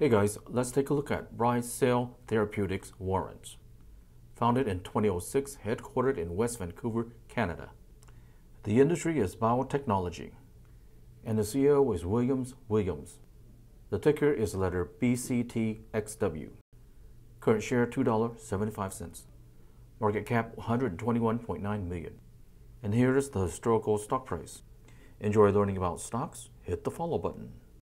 Hey guys, let's take a look at BriaCell Therapeutics warrants. Founded in 2006, headquartered in West Vancouver, Canada. The industry is biotechnology, and the CEO is Williams Williams. The ticker is the letter BCTXW. Current share $2.75. Market cap $121.9 million. And here is the historical stock price. Enjoy learning about stocks? Hit the follow button.